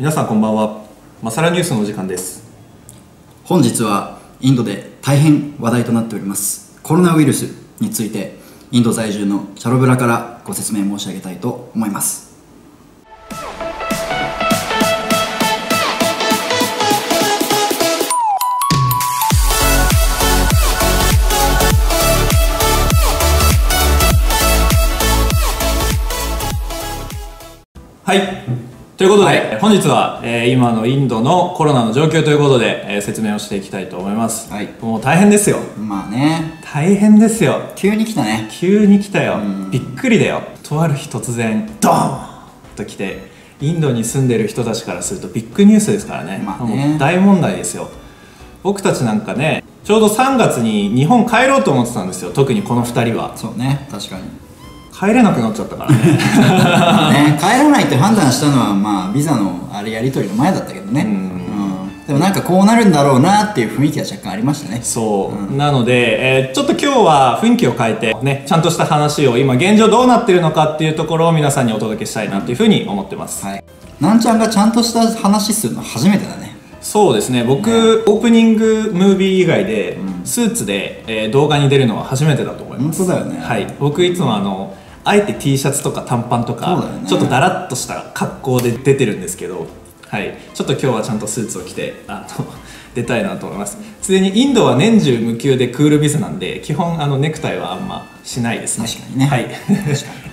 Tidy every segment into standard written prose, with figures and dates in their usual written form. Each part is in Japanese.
皆さんこんばんは。マサラニュースのお時間です。本日はインドで大変話題となっておりますコロナウイルスについて、インド在住のチャロブラからご説明申し上げたいと思います。はい、ということで、本日は、今のインドのコロナの状況ということで、説明をしていきたいと思います。はい、もう大変ですよ。まあね。大変ですよ。急に来たね。急に来たよ。びっくりだよ。とある日突然ドーンと来て、インドに住んでる人たちからするとビッグニュースですからね。まあね。もう大問題ですよ。僕たちなんかね、ちょうど3月に日本帰ろうと思ってたんですよ。特にこの2人は。そうね。確かに。帰れなくなっちゃったから ね帰らないって判断したのは、まあビザのあれやり取りの前だったけどね、でもなんかこうなるんだろうなっていう雰囲気が若干ありましたね。そう、なので、ちょっと今日は雰囲気を変えてね、ちゃんとした話を今現状どうなってるのかっていうところを皆さんにお届けしたいなというふうに思ってます、はい、なんちゃんがちゃんとした話するの初めてだね。そうですね、僕オープニングムービー以外で、スーツで、動画に出るのは初めてだと思います。本当だよね。はい、僕いつもあえて T シャツとか短パンとか、ちょっとだらっとした格好で出てるんですけど、はい、ちょっと今日はちゃんとスーツを着て出たいなと思います。すでにインドは年中無休でクールビズなんで、基本ネクタイはあんましないですね。確かにね、はい、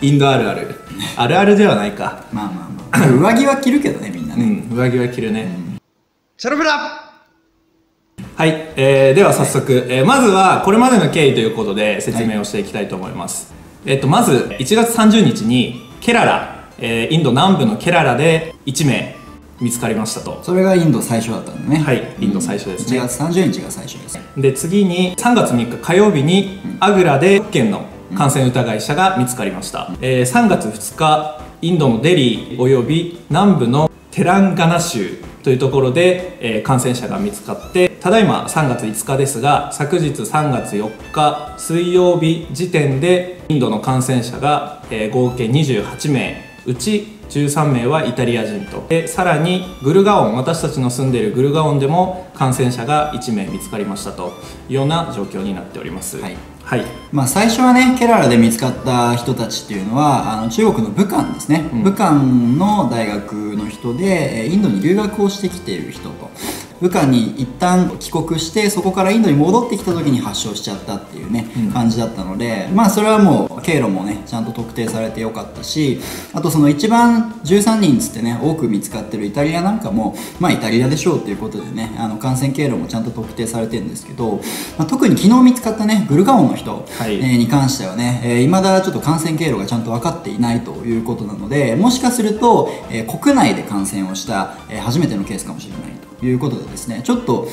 インドあるあるあるあるではないか。まあまあまあ上着は着るけどね、みんなね、上着は着るね、チャロブラ。はい、では早速、まずはこれまでの経緯ということで説明をしていきたいと思います。まず1月30日にケララ、インド南部のケララで1名見つかりましたと。それがインド最初だったんだね。はい、インド最初ですね。1月30日が最初です。で次に3月3日火曜日にアグラで6件の感染疑い者が見つかりました、3月2日インドのデリーおよび南部のテランガナ州というところで、感染者が見つかって、ただいま3月5日ですが、昨日3月4日水曜日時点でインドの感染者が、合計28名うち13名はイタリア人と。でさらにグルガオン、私たちの住んでいるグルガオンでも感染者が1名見つかりましたというような状況になっております。はいはい、まあ最初はね、ケララで見つかった人たちっていうのは中国の武漢ですね、武漢の大学の人で、インドに留学をしてきている人と、武漢に一旦帰国して、そこからインドに戻ってきた時に発症しちゃったっていうね、感じだったので、まあそれはもう経路もねちゃんと特定されてよかったし、あとその一番13人つってね多く見つかってるイタリアなんかも、まあイタリアでしょうっていうことでね、感染経路もちゃんと特定されてるんですけど、まあ、特に昨日見つかったねグルガオンの人に関してはね、いまだちょっと感染経路がちゃんと分かっていないということなので、もしかすると国内で感染をした初めてのケースかもしれないということでですね、ちょっと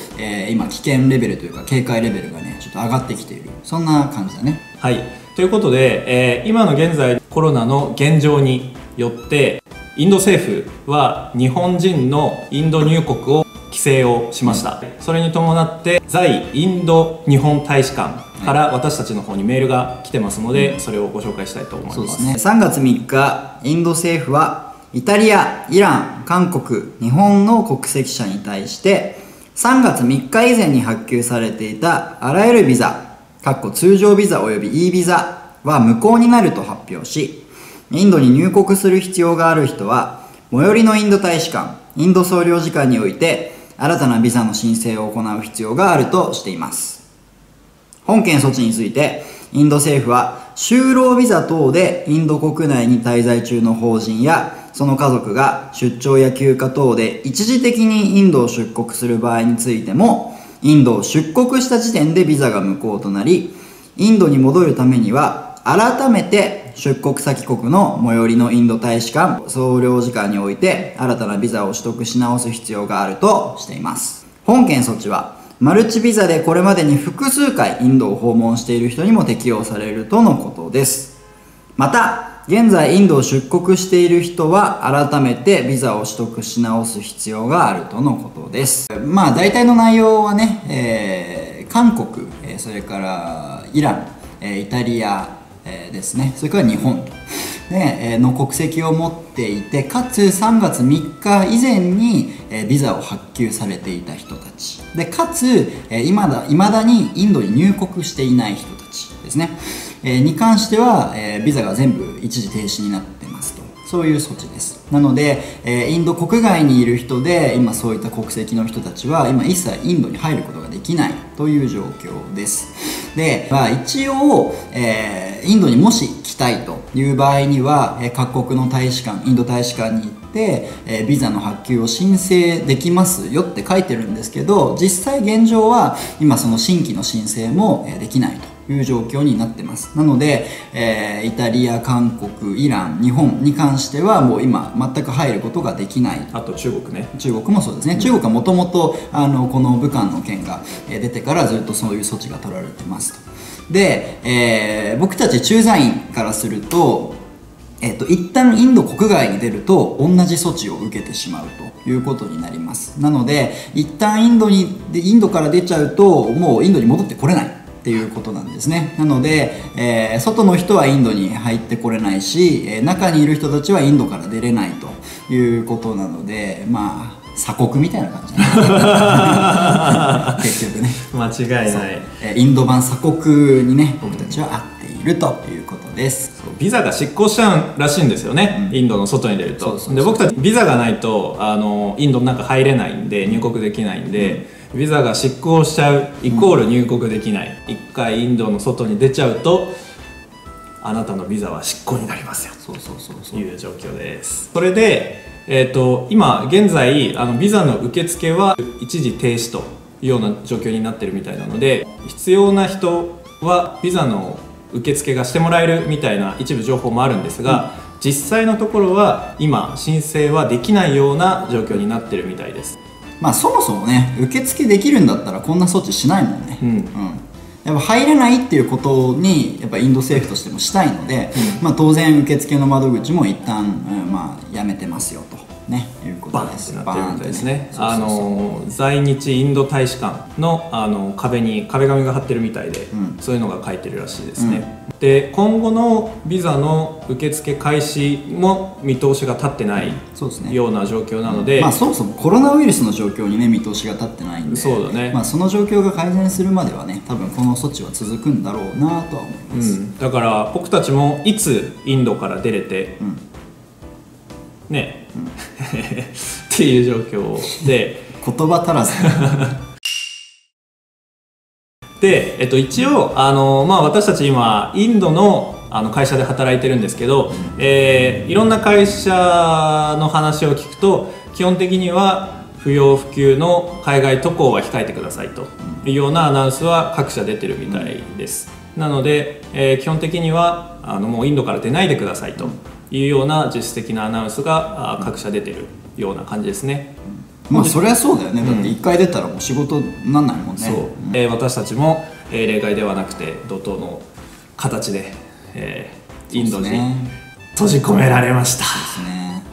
今危険レベルというか警戒レベルがねちょっと上がってきている、そんな感じだね。はい、ということで、今の現在コロナの現状によってインド政府は日本人のインド入国を規制をしました、それに伴って在インド日本大使館から私たちの方にメールが来てますので、それをご紹介したいと思います。そうですね、3月3日インド政府はイタリア、イラン、韓国、日本の国籍者に対して、3月3日以前に発給されていたあらゆるビザ通常ビザおよび E ビザは無効になると発表し、インドに入国する必要がある人は最寄りのインド大使館、インド総領事館において新たなビザの申請を行う必要があるとしています。本件措置について、インド政府は就労ビザ等でインド国内に滞在中の邦人やその家族が出張や休暇等で一時的にインドを出国する場合についても、インドを出国した時点でビザが無効となり、インドに戻るためには改めて出国先国の最寄りのインド大使館、総領事館において新たなビザを取得し直す必要があるとしています。本件措置はマルチビザでこれまでに複数回インドを訪問している人にも適用されるとのことです。また現在インドを出国している人は改めてビザを取得し直す必要があるとのことです。まあ大体の内容はね、韓国、それからイラン、イタリアですね、それから日本とね、の国籍を持っていて、かつ3月3日以前にビザを発給されていた人たちで、かついまだにインドに入国していない人たちですねに関してはビザが全部一時停止になってますと、そういう措置です。なのでインド国外にいる人で、今そういった国籍の人たちは今一切インドに入ることができないという状況です。で、一応インドにもし来たいという場合には、各国の大使館、インド大使館に行ってビザの発給を申請できますよって書いてるんですけど、実際現状は今その新規の申請もできないという状況になってます。なので、イタリア、韓国、イラン、日本に関してはもう今全く入ることができない。あと中国ね、中国もそうですね、うん、中国はもともとこの武漢の件が出てからずっとそういう措置が取られてますと。で、僕たち駐在員からすると、一旦インド国外に出ると同じ措置を受けてしまうということになります。なので一旦インドから出ちゃうと、もうインドに戻ってこれないっていうことなんですね。なので、外の人はインドに入ってこれないし、中にいる人たちはインドから出れないということなので、まあ鎖国みたいな感じなんですね結局ね、間違いない、インド版鎖国にね、僕たちはあっているということです。ビザが失効しちゃうらしいんですよね、うん、インドの外に出ると。で、僕たちビザがないとインドの中入れないんで、入国できないんで、うん、ビザが失効しちゃうイコール入国できない、うん、一回インドの外に出ちゃうと、あなたのビザは失効になりますよという状況です。それで、今現在ビザの受付は一時停止というような状況になってるみたいなので、必要な人はビザの受付がしてもらえるみたいな一部情報もあるんですが、うん、実際のところは今申請はできないような状況になってるみたいです。まあそもそもね、受付できるんだったらこんな措置しないもんね、うんうん、やっぱ入れないっていうことにやっぱインド政府としてもしたいので、うん、まあ当然受付の窓口も一旦、まあやめてますよと、ね、いうことです。バーンってなってるみたいですね。在日インド大使館の壁に壁紙が貼ってるみたいで、うん、そういうのが書いてるらしいですね、うん、で、今後のビザの受付開始も見通しが立ってないような状況なので、そもそもコロナウイルスの状況にね、見通しが立ってないんで、 そうだね、まあその状況が改善するまではね、多分この措置は続くんだろうなとは思います、うん、だから僕たちもいつインドから出れて、うん、ね、うん、っていう状況で言葉足らずで、一応私たち今インドの会社で働いてるんですけど、いろんな会社の話を聞くと、基本的には不要不急の海外渡航は控えてくださいというようなアナウンスは各社出てるみたいです、うん、なので、基本的にはもうインドから出ないでくださいというような実質的なアナウンスが各社出てるような感じですね。まあそりゃそうだよね、だって1回出たらもう仕事になんないもんね。そう、私たちも例外ではなくて怒涛の形でインドに閉じ込められました。そうですね。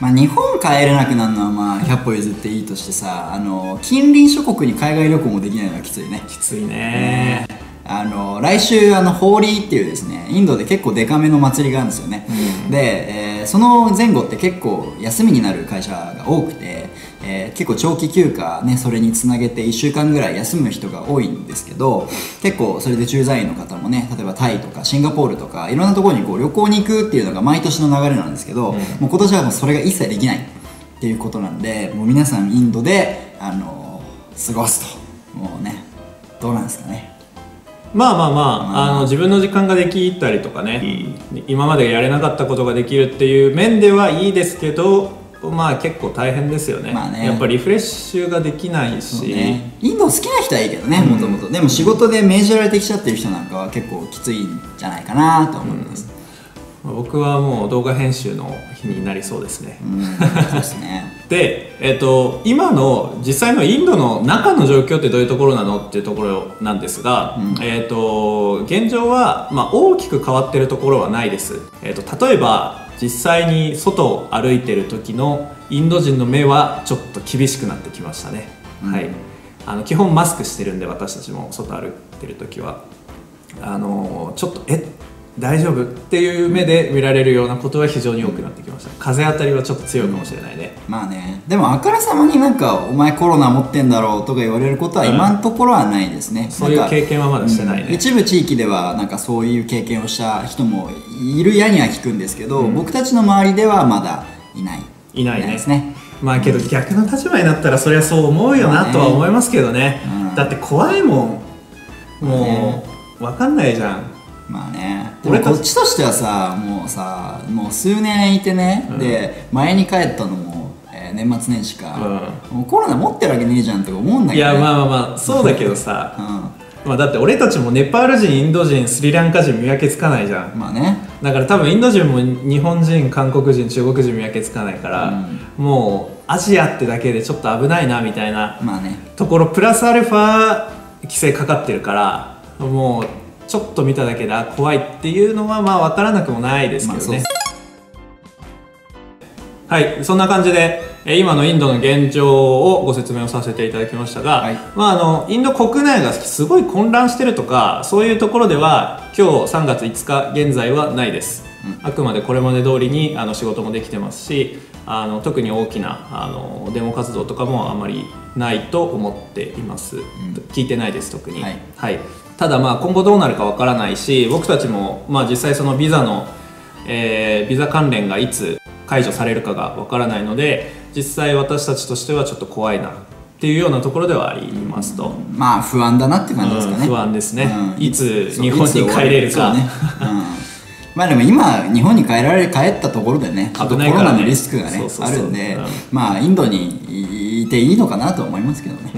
まあ日本帰れなくなるのはまあ100歩譲っていいとしてさ、近隣諸国に海外旅行もできないのはきついね。きついね。来週ホーリーっていうですね、インドで結構デカめの祭りがあるんですよね、うん、で、その前後って結構休みになる会社が多くて、結構長期休暇ね、それにつなげて1週間ぐらい休む人が多いんですけど、結構それで駐在員の方もね、例えばタイとかシンガポールとかいろんなところにこう旅行に行くっていうのが毎年の流れなんですけど、うん、もう今年はもうそれが一切できないっていうことなんで、もう皆さんインドで過ごすと、もうね、どうなんですかね。まあまあまあ、自分の時間ができたりとかね、今までやれなかったことができるっていう面ではいいですけど、まあ結構大変ですよね。まあね、やっぱリフレッシュができないし、ね、インド好きな人はいいけどね、もともと。でも仕事で命じられてきちゃってる人なんかは結構きついんじゃないかなと思います、うん、僕はもう動画編集の日になりそうですね。そうですねで、今の実際のインドの中の状況ってどういうところなのっていうところなんですが、うん、現状は、まあ、大きく変わってるところはないです、例えば実際に外を歩いてる時のインド人の目はちょっと厳しくなってきましたね、うん、はい、基本マスクしてるんで、私たちも外歩いてる時はちょっと「えっ大丈夫っていう目で見られるようなことは非常に多くなってきました。風当たりはちょっと強いかもしれないね。まあね、でもあからさまになんかお前コロナ持ってんだろうとか言われることは今のところはないですね。そういう経験はまだしてないね。一部地域ではなんかそういう経験をした人もいるやには聞くんですけど、僕たちの周りではまだいないですね。まあけど逆の立場になったらそりゃそう思うよなとは思いますけどね。だって怖いもん、もう分かんないじゃん。まあね、でもこっちとしてはさ、もう数年いてね、で前に帰ったのも、年末年始か、もうコロナ持ってるわけねえじゃんって思うんだけど、ね、いやまあまあそうだけどさ、まあだって俺たちもネパール人、インド人、スリランカ人見分けつかないじゃん。まあね、だから多分インド人も日本人、韓国人、中国人見分けつかないから、もうアジアってだけでちょっと危ないなみたいなところ、プラスアルファ規制かかってるからもうちょっと見ただけで怖いっていうのはまあ分からなくもないですけどね。はい、そんな感じで今のインドの現状をご説明をさせていただきましたが、まあインド国内がすごい混乱してるとかそういうところでは今日3月5日現在はないです。あくまでこれまで通りに仕事もできてますし、特に大きなデモ活動とかもあまりないと思っています、聞いてないです特に。はい、ただまあ今後どうなるかわからないし、僕たちもまあ実際そのビザの、ビザ関連がいつ解除されるかがわからないので、実際私たちとしてはちょっと怖いなっていうようなところではありますと、まあ不安だなって感じですかね。不安ですね、いつ日本に帰れるか。まあでも今日本に帰ったところでね、ちょっとコロナのリスクがねあるんで、まあインドにいていいのかなと思いますけどね、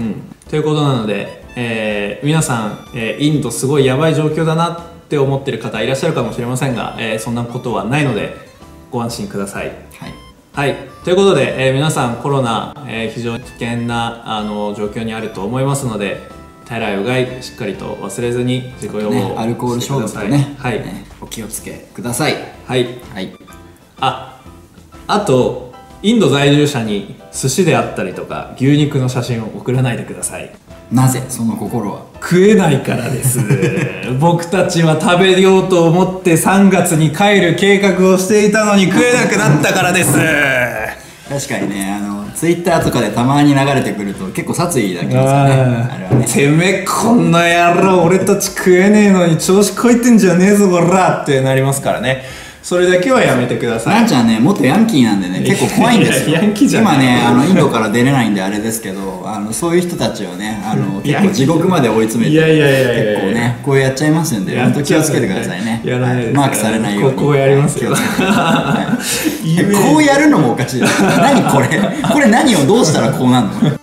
ということなので、皆さん、インドすごいやばい状況だなって思ってる方いらっしゃるかもしれませんが、そんなことはないのでご安心ください。はい、ということで、皆さんコロナ、非常に危険な状況にあると思いますので、手洗いうがいしっかりと忘れずに自己予防してください、アルコール消毒とね、お気をつけください。あとインド在住者に寿司であったりとか牛肉の写真を送らないでください。なぜその心は？食えないからです僕たちは食べようと思って3月に帰る計画をしていたのに食えなくなったからです確かにね、ツイッターとかでたまに流れてくると結構殺意だけですよね。あれはね、てめえこんな野郎俺たち食えねえのに調子こいてんじゃねえぞこらってなりますからね。それだけはやめてください。なんちゃんね、元ヤンキーなんでね、結構怖いんですよ。ヤンキーじゃない。今ね、インドから出れないんであれですけど、そういう人たちをね、結構地獄まで追い詰めて、結構ね、こうやっちゃいますんで、本当気をつけてくださいね。マークされないように。こうやりますけど。こうやるのもおかしいです。何これ？これ何をどうしたらこうなるの？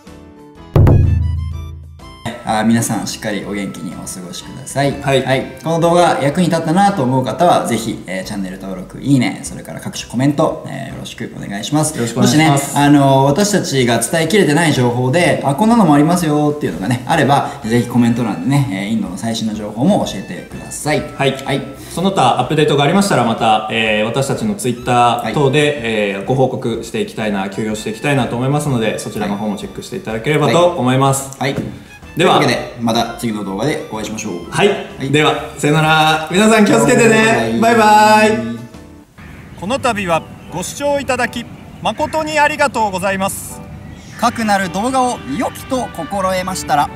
皆さんしっかりお元気にお過ごしください。この動画役に立ったなと思う方はぜひ、チャンネル登録、いいね、それから各種コメント、よろしくお願いします。もしね、私たちが伝えきれてない情報でこんなのもありますよっていうのがねあれば、ぜひコメント欄でね、インドの最新の情報も教えてください。その他アップデートがありましたらまた、私たちのツイッター等で、ご報告していきたいな、休養していきたいなと思いますので、そちらの方もチェックしていただければと思います。では、というわけでまた次の動画でお会いしましょう。ではさよなら。皆さん気をつけてね。バイバイ。この度はご視聴いただき誠にありがとうございます。かくなる動画を良きと心得ましたら、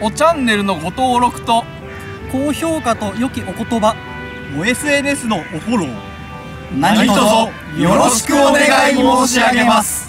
おチャンネルのご登録と高評価と良きお言葉、お SNS のおフォロー何卒よろしくお願い申し上げます。